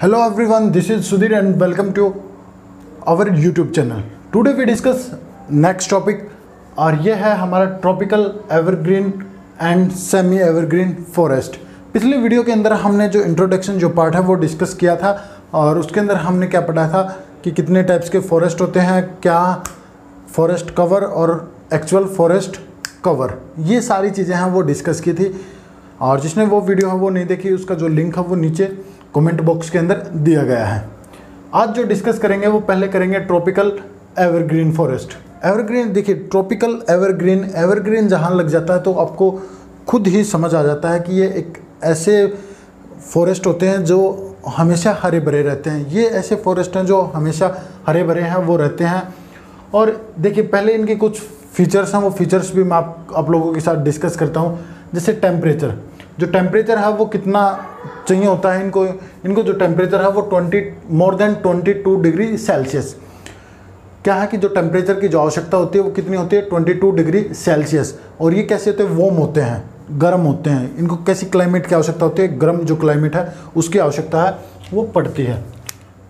Hello everyone, this is Sudhir and welcome to our YouTube channel. Today we discuss next topic और ये है हमारा tropical evergreen and semi evergreen forest. पिछले video के अंदर हमने जो इंट्रोडक्शन जो पार्ट है वो डिस्कस किया था और उसके अंदर हमने क्या पढ़ा था कि कितने टाइप्स के फॉरेस्ट होते हैं, क्या फॉरेस्ट कवर और एक्चुअल फॉरेस्ट कवर, ये सारी चीज़ें हैं वो डिस्कस की थी। और जिसने वो वीडियो है वो नहीं देखी, उसका जो लिंक है वो नीचे कमेंट बॉक्स के अंदर दिया गया है। आज जो डिस्कस करेंगे वो पहले करेंगे ट्रॉपिकल एवरग्रीन फॉरेस्ट। एवरग्रीन, देखिए ट्रॉपिकल एवरग्रीन, एवरग्रीन जहाँ लग जाता है तो आपको खुद ही समझ आ जाता है कि ये एक ऐसे फॉरेस्ट होते हैं जो हमेशा हरे भरे रहते हैं। ये ऐसे फॉरेस्ट हैं जो हमेशा हरे भरे हैं वो रहते हैं। और देखिए पहले इनके कुछ फीचर्स हैं, वो फीचर्स भी मैं आप लोगों के साथ डिस्कस करता हूँ। जैसे टेम्परेचर, जो टेम्परेचर है वो कितना चाहिए होता है इनको, जो टेम्परेचर है वो मोर देन 22 डिग्री सेल्सियस। क्या है कि जो टेम्परेचर की जो आवश्यकता होती है वो कितनी होती है, 22 डिग्री सेल्सियस। और ये कैसे होते हैं, वार्म होते हैं, गर्म होते हैं। इनको कैसी क्लाइमेट की आवश्यकता होती है, गर्म जो क्लाइमेट है उसकी आवश्यकता है वो पड़ती है।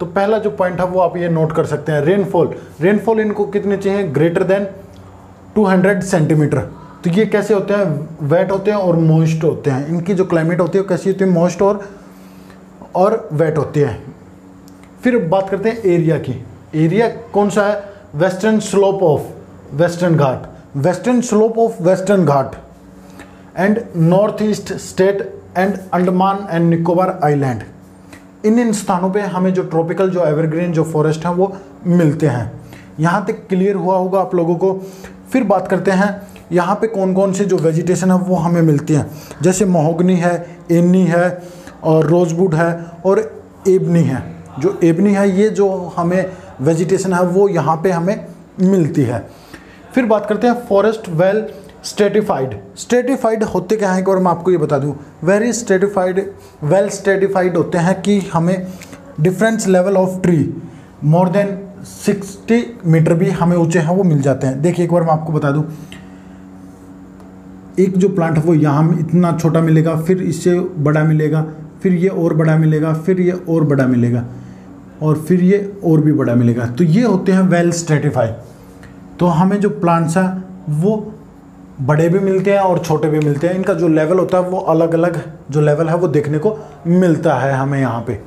तो पहला जो पॉइंट है वो आप ये नोट कर सकते हैं। रेनफॉल, रेनफॉल इनको कितनी चाहिए, ग्रेटर देन 200 सेंटीमीटर। तो ये कैसे होते हैं, वेट होते हैं और मॉइस्ट होते हैं। इनकी जो क्लाइमेट होती है वो कैसी होती है, मॉइस्ट और वेट होती है। फिर बात करते हैं एरिया की। एरिया कौन सा है, western slope of western Ghat, western slope of western Ghat and north east state and Andaman and Nicobar island. इन स्थानों पे हमें जो ट्रॉपिकल जो एवरग्रीन जो फॉरेस्ट हैं वो मिलते हैं। यहाँ तक क्लियर हुआ होगा आप लोगों को। फिर बात करते हैं यहाँ पे कौन कौन से जो वेजिटेशन है वो हमें मिलती हैं, जैसे महोगनी है, एनी है और रोजवुड है और एबनी है। जो एबनी है ये जो हमें वेजिटेशन है वो यहाँ पे हमें मिलती है। फिर बात करते हैं फॉरेस्ट वेल स्ट्रेटिफाइड। स्ट्रेटिफाइड होते क्या है एक बार मैं आपको ये बता दूँ। वेरी स्ट्रेटिफाइड, वेल स्ट्रेटिफाइड होते हैं कि हमें different level of tree more than 60 metre भी हमें ऊँचे हैं वो मिल जाते हैं। देखिए एक बार मैं आपको बता दूँ, एक जो प्लांट है वो यहाँ इतना छोटा मिलेगा, फिर इससे बड़ा मिलेगा, फिर ये और बड़ा मिलेगा, फिर ये और बड़ा मिलेगा और फिर ये और भी बड़ा मिलेगा। तो ये होते हैं वेल स्ट्रेटिफाई। तो हमें जो प्लांट्स हैं वो बड़े भी मिलते हैं और छोटे भी मिलते हैं। इनका जो लेवल होता है वो अलग अलग जो लेवल है वो देखने को मिलता है हमें यहाँ पर।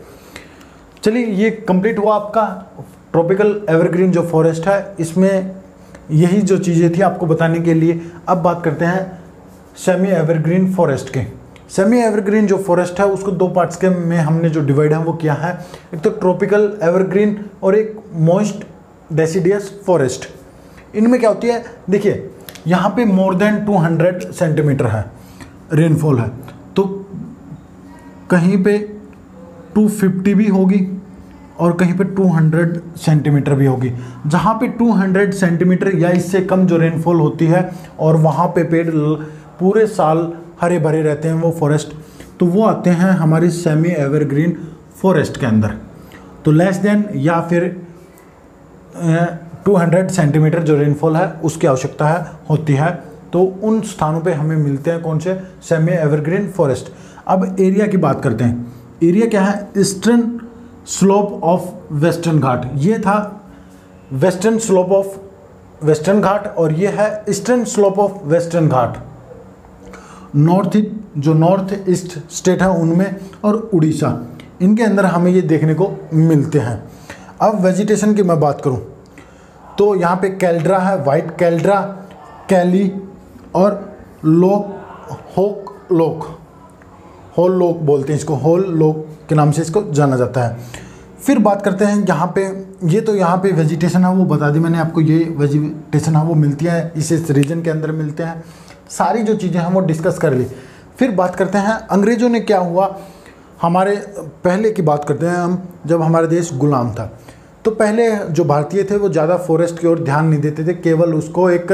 चलिए ये कंप्लीट हुआ आपका ट्रॉपिकल एवरग्रीन जो फॉरेस्ट है, इसमें यही जो चीज़ें थी आपको बताने के लिए। अब बात करते हैं सेमी एवरग्रीन फॉरेस्ट के। सेमी एवरग्रीन जो फॉरेस्ट है उसको दो पार्ट्स के में हमने जो डिवाइड है वो किया है, एक तो ट्रॉपिकल एवरग्रीन और एक मोस्ट डेसीडियस फॉरेस्ट। इनमें क्या होती है, देखिए यहाँ पे मोर देन 200 सेंटीमीटर है रेनफॉल है, तो कहीं पे 250 भी होगी और कहीं पे 200 सेंटीमीटर भी होगी। जहाँ पे 200 सेंटीमीटर या इससे कम जो रेनफॉल होती है और वहाँ पे पेड़ पूरे साल हरे भरे रहते हैं वो फॉरेस्ट, तो वो आते हैं हमारी सेमी एवरग्रीन फॉरेस्ट के अंदर। तो लेस देन या फिर 200 सेंटीमीटर जो रेनफॉल है उसकी आवश्यकता है होती है, तो उन स्थानों पे हमें मिलते हैं कौन से, सेमी एवरग्रीन फॉरेस्ट। अब एरिया की बात करते हैं। एरिया क्या है, eastern slope of western Ghat. ये था western slope of western Ghat और ये है eastern slope of western Ghat. North जो नॉर्थ ईस्ट स्टेट है उनमें और उड़ीसा, इनके अंदर हमें ये देखने को मिलते हैं। अब वेजिटेशन की मैं बात करूं तो यहाँ पे कैल्ड्रा है, वाइट कैल्ड्रा, कैली और लोक, होक लोक, होल लोक बोलते हैं इसको, होल लोक के नाम से इसको जाना जाता है। फिर बात करते हैं यहाँ पे, ये तो यहाँ पे वेजिटेशन है वो बता दी मैंने आपको, ये वेजिटेशन है वो मिलती है, इस रीजन के अंदर मिलते हैं। सारी जो चीज़ें हैं वो डिस्कस कर ली। फिर बात करते हैं अंग्रेज़ों ने क्या हुआ, हमारे पहले की बात करते हैं हम, जब हमारा देश गुलाम था तो पहले जो भारतीय थे वो ज़्यादा फॉरेस्ट की ओर ध्यान नहीं देते थे, केवल उसको एक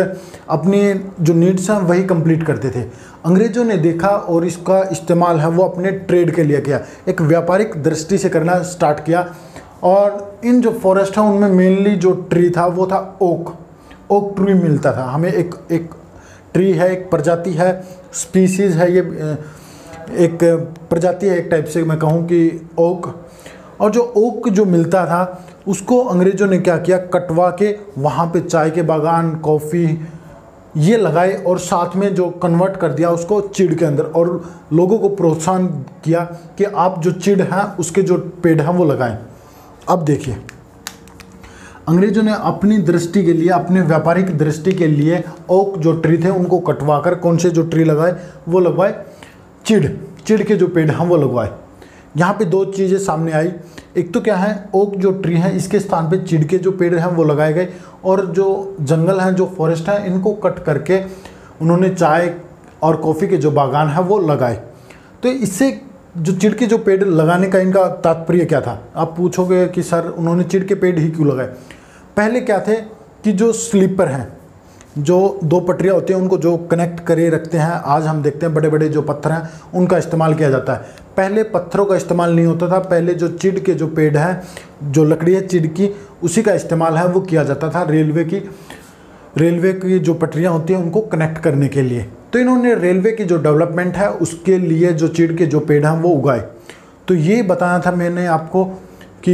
अपनी जो नीड्स हैं वही कंप्लीट करते थे। अंग्रेज़ों ने देखा और इसका इस्तेमाल है वो अपने ट्रेड के लिए किया, एक व्यापारिक दृष्टि से करना स्टार्ट किया। और इन जो फॉरेस्ट हैं उनमें मेनली जो ट्री था वो था ओक, ओक ट्री मिलता था हमें। एक ट्री है, एक प्रजाति है, स्पीसीज़ है, ये एक प्रजाति है एक टाइप से मैं कहूँ कि ओक। और जो ओक जो मिलता था उसको अंग्रेज़ों ने क्या किया, कटवा के वहाँ पे चाय के बागान, कॉफ़ी ये लगाए और साथ में जो कन्वर्ट कर दिया उसको चीड़ के अंदर, और लोगों को प्रोत्साहन किया कि आप जो चीड़ हैं उसके जो पेड़ हैं वो लगाएं। अब देखिए, अंग्रेज़ों ने अपनी दृष्टि के लिए, अपने व्यापारिक दृष्टि के लिए ओक जो ट्री थे उनको कटवा कर कौन से जो ट्री लगाए वो लगवाए, चीड़ के जो पेड़ हैं वो लगवाए। यहाँ पे दो चीज़ें सामने आई, एक तो क्या है, ओक जो ट्री है इसके स्थान पे चीड़ के जो पेड़ हैं वो लगाए गए, और जो जंगल हैं, जो फॉरेस्ट हैं, इनको कट करके उन्होंने चाय और कॉफ़ी के जो बागान हैं वो लगाए। तो इससे जो चीड़ के जो पेड़ लगाने का इनका तात्पर्य क्या था? आप पूछोगे कि सर उन्होंने चीड़ के पेड़ ही क्यों लगाए? पहले क्या थे कि जो स्लीपर हैं, जो दो पटरियाँ होती हैं उनको जो कनेक्ट करे रखते हैं, आज हम देखते हैं बड़े बड़े जो पत्थर हैं उनका इस्तेमाल किया जाता है। पहले पत्थरों का इस्तेमाल नहीं होता था, पहले जो चीड़ के जो पेड़ हैं, जो लकड़ी है चीड़ की, उसी का इस्तेमाल है वो किया जाता था रेलवे की जो पटरियाँ होती हैं उनको कनेक्ट करने के लिए। तो इन्होंने रेलवे की जो डेवलपमेंट है उसके लिए जो चीड़ के जो पेड़ हैं वो उगाए। तो ये बताया था मैंने आपको कि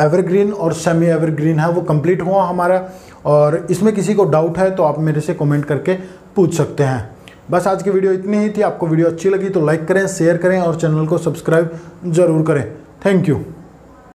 एवरग्रीन और सेमी एवरग्रीन है वो कंप्लीट हुआ हमारा, और इसमें किसी को डाउट है तो आप मेरे से कमेंट करके पूछ सकते हैं। बस आज की वीडियो इतनी ही थी। आपको वीडियो अच्छी लगी तो लाइक करें, शेयर करें और चैनल को सब्सक्राइब ज़रूर करें। Thank you.